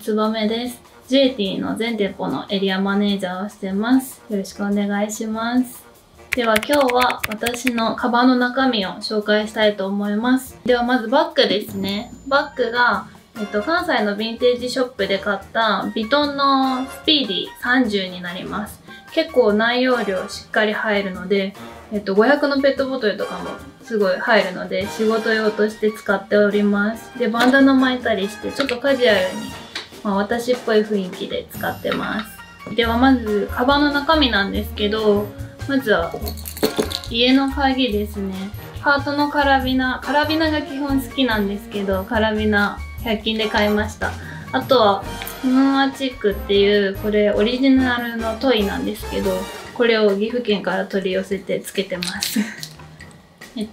ツバメです。ジュエティの全店舗のエリアマネージャーをしてます。よろしくお願いします。では今日は私のカバンの中身を紹介したいと思います。ではまずバッグですね。バッグが、関西のヴィンテージショップで買ったヴィトンのスピーディ30になります。結構内容量しっかり入るので、500のペットボトルとかもすごい入るので仕事用として使っております。で、バンダナ巻いたりしてちょっとカジュアルに、まあ、私っぽい雰囲気で使ってます。ではまずカバンの中身なんですけど、まずは家の鍵ですね。ハートのカラビナが基本好きなんですけど、カラビナ100均で買いました。あとはムーアチックっていう、これオリジナルのトイなんですけど、これを岐阜県から取り寄せてつけてます。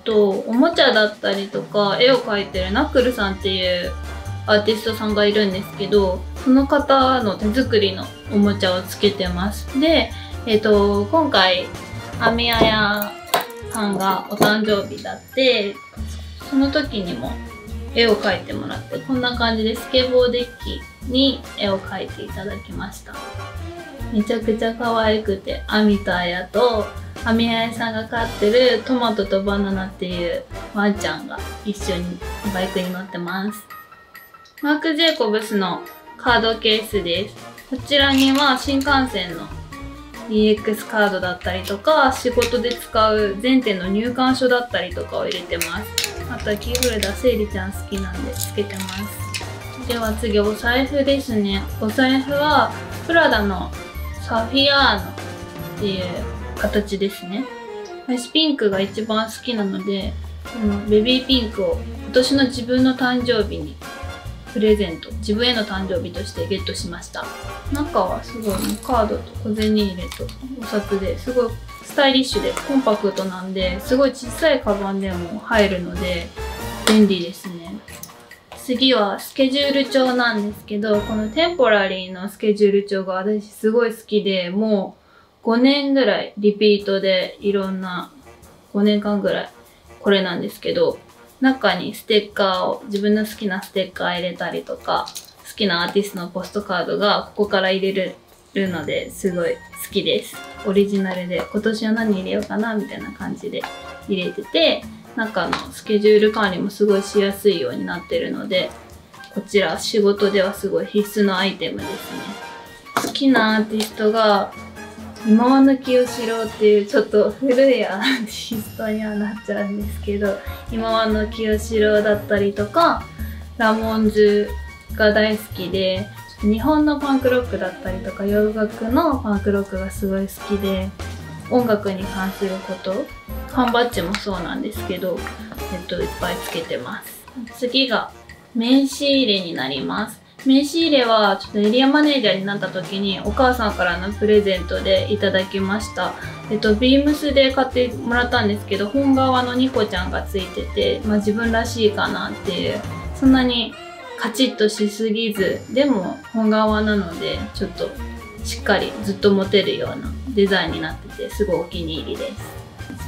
おもちゃだったりとか、絵を描いてるナックルさんっていうアーティストさんがいるんですけど、その方の手作りのおもちゃをつけてます。で、今回、あみあやさんがお誕生日だって、その時にも絵を描いてもらって、こんな感じでスケボーデッキに絵を描いていただきました。めちゃくちゃ可愛くて、あみとあやと、あみあやさんが飼ってるトマトとバナナっていうワンちゃんが一緒にバイクに乗ってます。マーク・ジェイコブスのカードケースです。こちらには新幹線の EX カードだったりとか、仕事で使う全店の入館書だったりとかを入れてます。あとはキーホルダー、セイリちゃん好きなんでつけてます。では次、お財布ですね。お財布はプラダのサフィアーノっていう形ですね。私ピンクが一番好きなので、このベビーピンクを今年の自分の誕生日にプレゼント、自分への誕生日としてゲットしました。中はすごいカードと小銭入れとお札ですごいスタイリッシュでコンパクトなんで、すごい小さいカバンでも入るので便利ですね。次はスケジュール帳なんですけど、このテンポラリーのスケジュール帳が私すごい好きで、もう5年ぐらいリピートでいろんな5年間ぐらいこれなんですけど、中にステッカーを、自分の好きなステッカー入れたりとか、好きなアーティストのポストカードがここから入れるのですごい好きです。オリジナルで今年は何入れようかなみたいな感じで入れてて、中のスケジュール管理もすごいしやすいようになってるので、こちら仕事ではすごい必須のアイテムですね。好きなアーティストが今和の清志郎っていうちょっと古いアーティストにはなっちゃうんですけど、今和の清志郎だったりとか、ラモンズが大好きで、日本のパンクロックだったりとか洋楽のパンクロックがすごい好きで、音楽に関すること、缶バッジもそうなんですけど、いっぱいつけてます。次が名刺入れになります。名刺入れはちょっとエリアマネージャーになった時にお母さんからのプレゼントでいただきました。ビームスで買ってもらったんですけど、本革のニコちゃんがついてて、まあ、自分らしいかなっていう、そんなにカチッとしすぎず、でも本革なのでちょっとしっかりずっと持てるようなデザインになってて、すごいお気に入りです。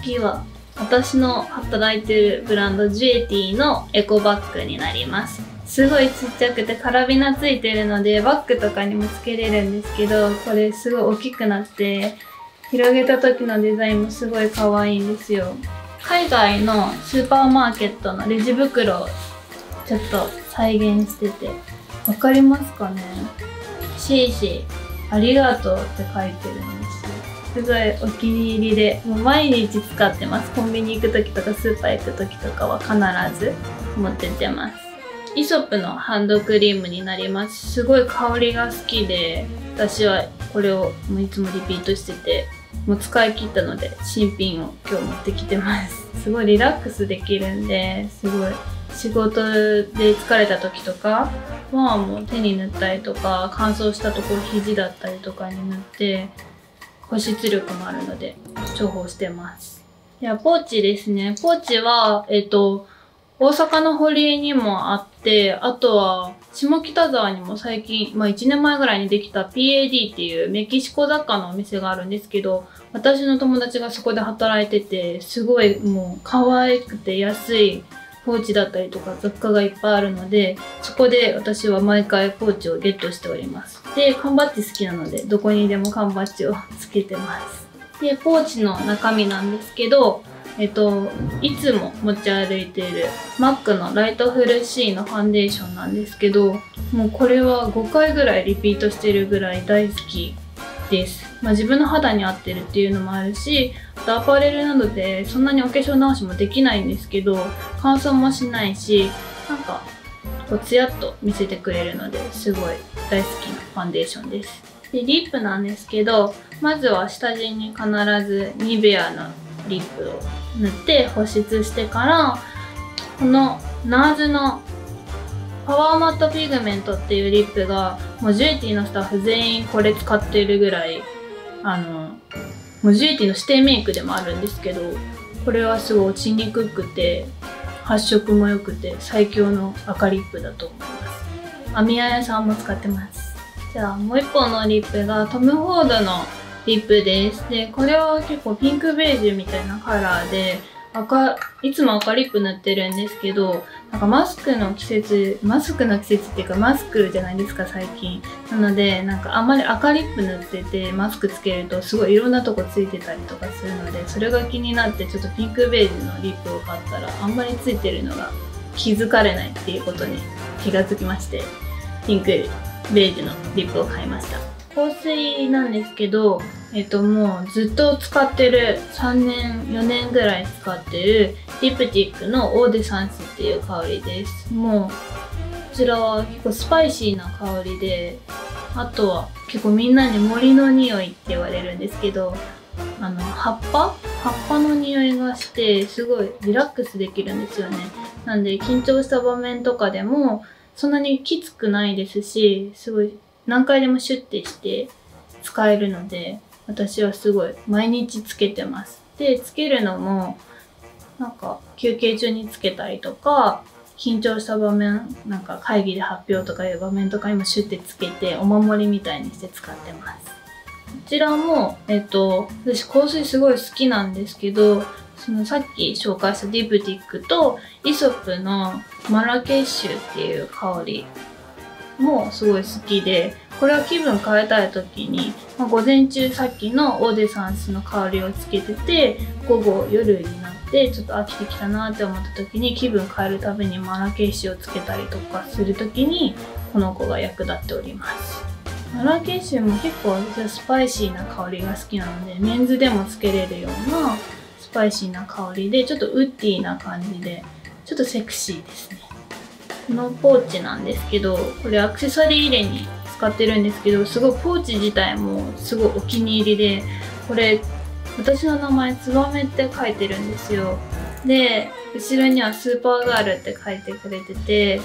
次は私の働いてるブランドジュエティのエコバッグになります。すごいちっちゃくてカラビナついてるのでバッグとかにもつけれるんですけど、これすごい大きくなって広げた時のデザインもすごい可愛いんですよ。海外のスーパーマーケットのレジ袋をちょっと再現してて、わかりますかね。シーシーありがとうって書いてるんですよ。すごいお気に入りで、もう毎日使ってます。コンビニ行く時とかスーパー行く時とかは必ず持ってってます。イソップのハンドクリームになります。すごい香りが好きで、私はこれをもういつもリピートしてて、もう使い切ったので新品を今日持ってきてます。すごいリラックスできるんで、すごい仕事で疲れた時とかはもう手に塗ったりとか、乾燥したところ肘だったりとかに塗って、保湿力もあるので重宝してます。いや、ポーチですね。ポーチは、大阪の堀江にもあって、あとは下北沢にも最近、まあ1年前ぐらいにできた PAD っていうメキシコ雑貨のお店があるんですけど、私の友達がそこで働いてて、すごいもう可愛くて安いポーチだったりとか雑貨がいっぱいあるので、そこで私は毎回ポーチをゲットしております。で、缶バッジ好きなのでどこにでも缶バッジをつけてます。で、ポーチの中身なんですけど、いつも持ち歩いている MAC のライトフル C のファンデーションなんですけど、もうこれは5回ぐらいリピートしてるぐらい大好きです。まあ、自分の肌に合ってるっていうのもあるし、あとアパレルなどでそんなにお化粧直しもできないんですけど、乾燥もしないし、なんかこうツヤっと見せてくれるのですごい大好きなファンデーションです。で、リップなんですけど、まずは下地に必ずニベアのリップを塗って保湿してから、この NARS のパワーマットピグメントっていうリップがもうジュエティのスタッフ全員これ使ってるぐらい、もうジュエティの指定メイクでもあるんですけど、これはすごい落ちにくくて発色も良くて最強の赤リップだと思います。アミヤヤさんも使ってます。じゃあもう一本のリップがトム・フォードのリップです。で、これは結構ピンクベージュみたいなカラーで、いつも赤リップ塗ってるんですけど、なんかマスクの季節っていうかマスクじゃないですか、最近。なので、なんかあんまり赤リップ塗ってて、マスクつけるとすごいいろんなとこついてたりとかするので、それが気になってちょっとピンクベージュのリップを買ったら、あんまりついてるのが気づかれないっていうことに気がつきまして、ピンクベージュのリップを買いました。香水なんですけど、もうずっと使ってる、3年、4年ぐらい使ってる、リプティックのオーデサンスっていう香りです。もう、こちらは結構スパイシーな香りで、あとは結構みんなに森の匂いって言われるんですけど、葉っぱの匂いがして、すごいリラックスできるんですよね。なんで、緊張した場面とかでも、そんなにきつくないですし、すごい、何回でもシュッてして使えるので、私はすごい毎日つけてます。で、つけるのもなんか休憩中につけたりとか、緊張した場面、なんか会議で発表とかいう場面とかにもシュッてつけて、お守りみたいにして使ってます。こちらも、私香水すごい好きなんですけど、そのさっき紹介したディプティックとイソップのマラケッシュっていう香りもすごい好きで、これは気分変えたい時に、まあ、午前中さっきのオーデサンスの香りをつけてて、午後夜になってちょっと飽きてきたなって思った時に気分変えるためにマラケシュをつけたりとかする時にこの子が役立っております。マラケシュも結構スパイシーな香りが好きなので、メンズでもつけれるようなスパイシーな香りで、ちょっとウッディーな感じでちょっとセクシーですね。このポーチなんですけど、これアクセサリー入れに使ってるんですけど、すごいポーチ自体もすごいお気に入りで、これ私の名前ツバメって書いてるんですよ。で、後ろにはスーパーガールって書いてくれてて、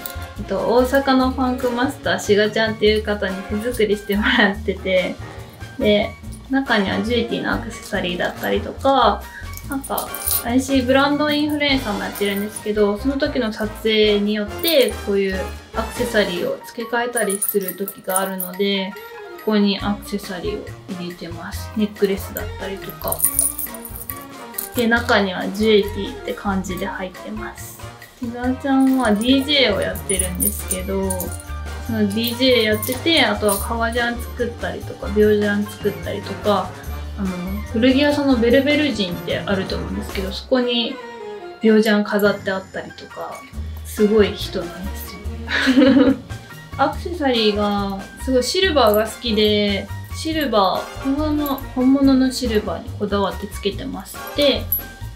大阪のファンクマスターしがちゃんっていう方に手作りしてもらってて、で中にはジュエティのアクセサリーだったりとか、なんか私ブランドインフルエンサーもやってるんですけど、その時の撮影によってこういうアクセサリーを付け替えたりする時があるので、ここにアクセサリーを入れてます。ネックレスだったりとかで、中にはジュエティって感じで入ってます。しがちゃんは DJ をやってるんですけど、その DJ やってて、あとは革ジャン作ったりとか病ジャン作ったりとか、古着屋さんのベルベル人ってあると思うんですけど、そこに病ジャン飾ってあったりとか、すごい人なんですよ。アクセサリーがすごいシルバーが好きで、本物のシルバーにこだわってつけてます。で、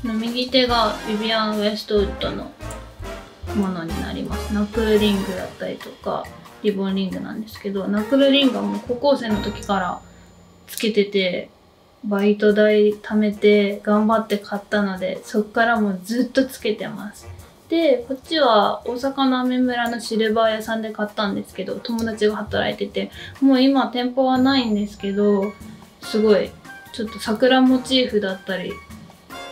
右手がヴィヴィアン・ウェストウッドのものになります。ナックルリングだったりとかリボンリングなんですけど、ナックルリングはもう高校生の時からつけてて、バイト代貯めて頑張って買ったので、そっからもうずっとつけてます。で、こっちは大阪のアメ村のシルバー屋さんで買ったんですけど、友達が働いてて、もう今店舗はないんですけど、すごいちょっと桜モチーフだったり、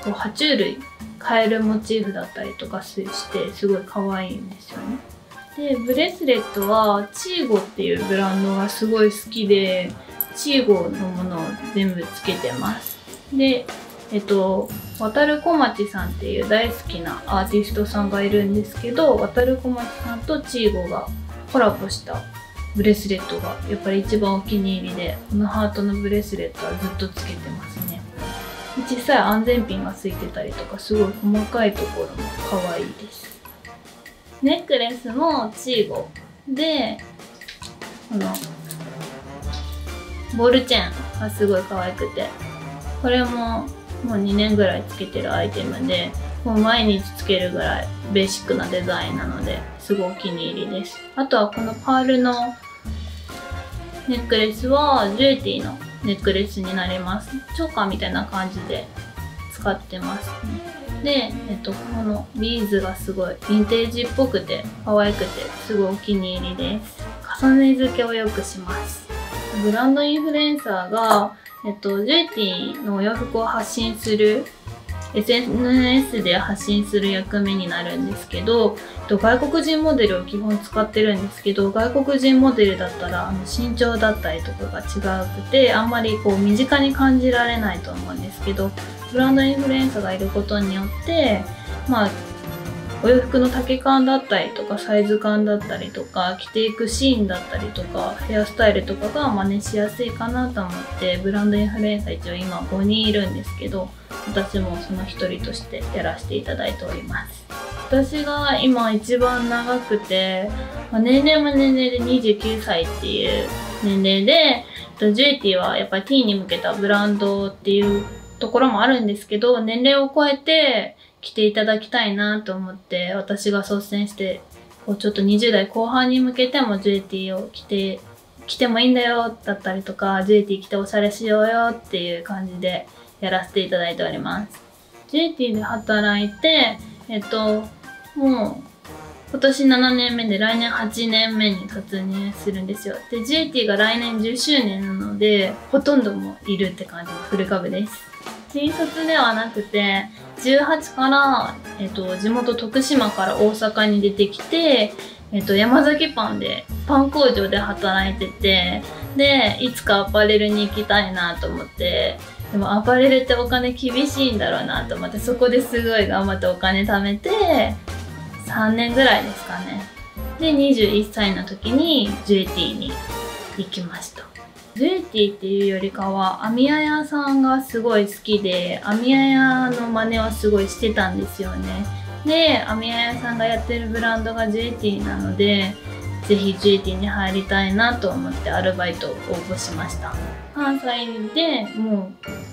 こう爬虫類、カエルモチーフだったりとかして、すごい可愛いんですよね。で、ブレスレットはチーゴっていうブランドがすごい好きで、チーゴのものを全部つけてます。で、わたるこまちさんっていう大好きなアーティストさんがいるんですけど、わたるこまちさんとチーゴがコラボしたブレスレットがやっぱり一番お気に入りで、このハートのブレスレットはずっとつけてますね。小さい安全ピンがついてたりとか、すごい細かいところも可愛いです。ネックレスもチーゴで、このボールチェーンがすごい可愛くて、これももう2年ぐらいつけてるアイテムで、もう毎日つけるぐらいベーシックなデザインなので、すごいお気に入りです。あとはこのパールのネックレスはジュエティのネックレスになります。チョーカーみたいな感じで使ってます、ね、で、このビーズがすごいヴィンテージっぽくて可愛くて、すごいお気に入りです。重ね付けをよくします。ブランドインフルエンサーがジュエティのお洋服を発信する SNS で発信する役目になるんですけど、外国人モデルを基本使ってるんですけど、外国人モデルだったら身長だったりとかが違くて、あんまりこう身近に感じられないと思うんですけど、ブランドインフルエンサーがいることによって、お洋服の丈感だったりとか、サイズ感だったりとか、着ていくシーンだったりとか、ヘアスタイルとかが真似しやすいかなと思って、ブランドインフルエンサー一応今5人いるんですけど、私もその一人としてやらせていただいております。私が今一番長くて、年齢も年齢で29歳っていう年齢で、ジュエティはやっぱりティーに向けたブランドっていうところもあるんですけど、年齢を超えて着ていただきたいなと思って、私が率先してこうちょっと20代後半に向けてもジュエティを着てもいいんだよだったりとか、ジュエティ着ておしゃれしようよっていう感じでやらせていただいております。ジュエティで働いてもう今年7年目で、来年8年目に突入するんですよ。でジュエティが来年10周年なので、ほとんどもいるって感じのフル株です。新卒ではなくて、18から、地元徳島から大阪に出てきて、山崎パンでパン工場で働いてて、でいつかアパレルに行きたいなと思って、でもアパレルってお金厳しいんだろうなと思って、そこですごい頑張ってお金貯めて3年ぐらいですかね。で21歳の時にジュエティに行きました。ジュエティっていうよりかは編み屋さんがすごい好きで、編み屋の真似をすごいしてたんですよね。で編み屋さんがやってるブランドがジュエティなので、是非ジュエティに入りたいなと思ってアルバイトを応募しました。関西でも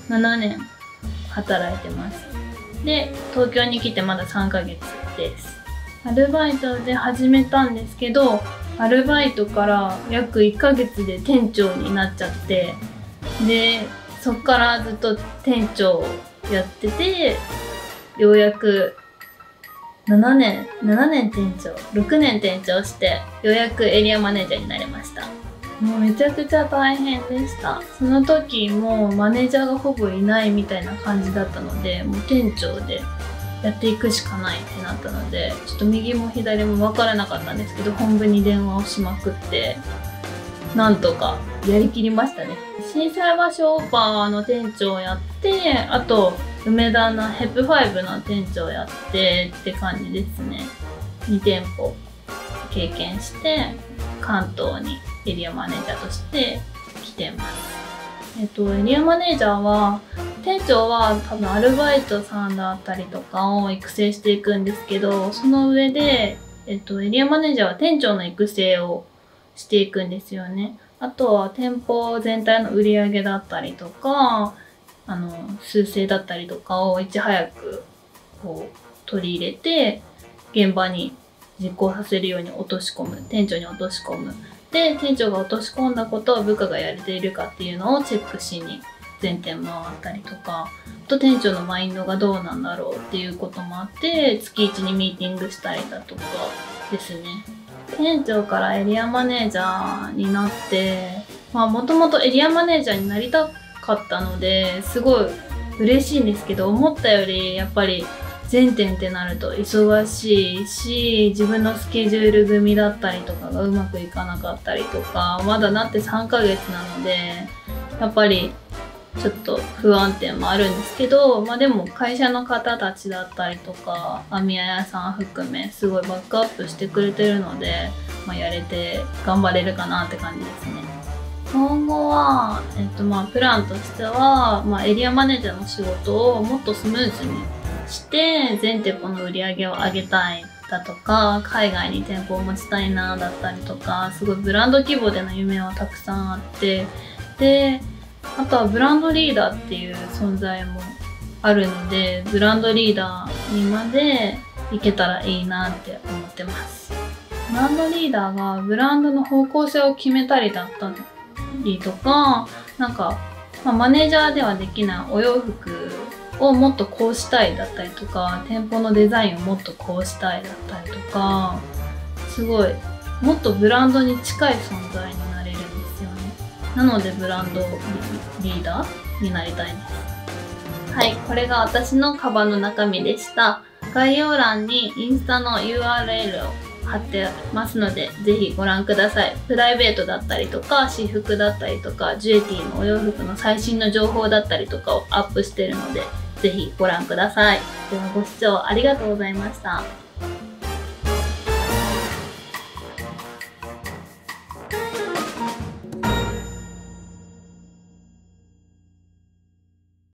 う7年働いてます。で東京に来てまだ3ヶ月です。アルバイトで始めたんですけど、アルバイトから約1ヶ月で店長になっちゃって、でそっからずっと店長をやってて、ようやく7年店長、6年店長して、ようやくエリアマネージャーになりました。もうめちゃくちゃ大変でした。その時もうマネージャーがほぼいないみたいな感じだったので、もう店長でやっていくしかないってなったので、ちょっと右も左も分からなかったんですけど、本部に電話をしまくって、なんとかやりきりましたね。心斎橋オーパーの店長をやって、あと梅田のヘップ5の店長をやってって感じですね。2店舗経験して、関東にエリアマネージャーとして来てます。エリアマネージャーは、店長は多分アルバイトさんだったりとかを育成していくんですけど、その上で、エリアマネージャーは店長の育成をしていくんですよね。あとは店舗全体の売り上げだったりとか、数勢だったりとかをいち早くこう取り入れて、現場に実行させるように落とし込む、店長に落とし込む。で店長が落とし込んだことを部下がやれているかっていうのをチェックしに全店回ったりとか、あと店長のマインドがどうなんだろうっていうこともあって、月1にミーティングしたりだとかですね。店長からエリアマネージャーになって、もともとエリアマネージャーになりたかったので、すごい嬉しいんですけど、思ったよりやっぱり全店ってなると忙しいし、自分のスケジュール組だったりとかがうまくいかなかったりとか、まだなって3ヶ月なので、やっぱりちょっと不安定もあるんですけど、まあ、でも会社の方たちだったりとか編み屋さん含めすごいバックアップしてくれてるので、まあ、やれて頑張れるかなって感じですね。今後は、プランとしては、エリアマネージャーの仕事をもっとスムーズにして全店舗の売り上げを上げたいだとか、海外に店舗を持ちたいなだったりとか、すごいブランド規模での夢はたくさんあって、であとはブランドリーダーっていう存在もあるので、ブランドリーダーにまで行けたらいいなって思ってます。ブランドリーダーがブランドの方向性を決めたりだったりとか、なんか、マネージャーではできないお洋服をもっとこうしたいだったりとか、店舗のデザインをもっとこうしたいだったりとか、すごいもっとブランドに近い存在になれるんですよね。なのでブランドリーダーになりたいです。はい、これが私のカバンの中身でした。概要欄にインスタの URL を貼ってますので、ぜひご覧ください。プライベートだったりとか私服だったりとか、ジュエティのお洋服の最新の情報だったりとかをアップしてるので、ぜひご覧ください。ではご視聴ありがとうございました。